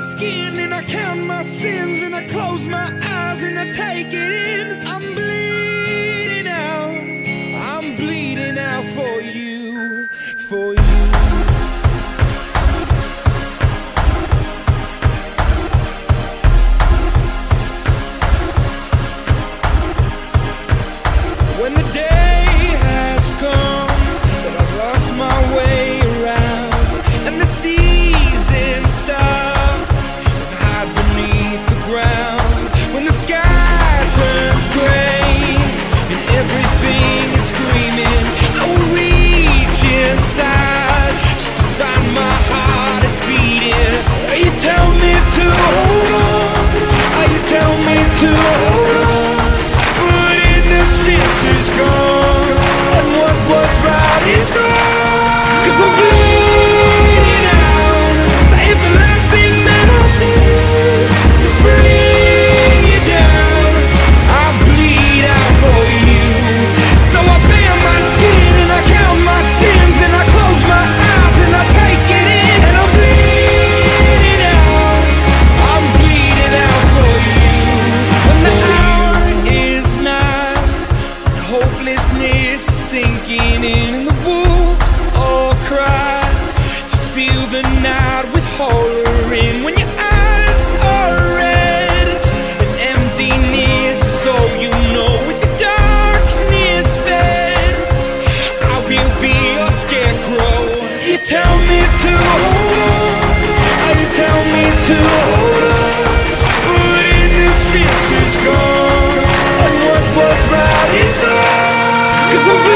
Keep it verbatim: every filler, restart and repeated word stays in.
my skin, and I count my sins, and I close my eyes, and I take it in. I'm bleeding out, I'm bleeding out for you, for you. Sinking in, and the wolves all cry to feel the night with horror in. When your eyes are red and emptiness, so you know with the darkness fed, I will be your scarecrow. You tell me to hold on, you tell me to hold on, but innocence is gone, and what was right is wrong.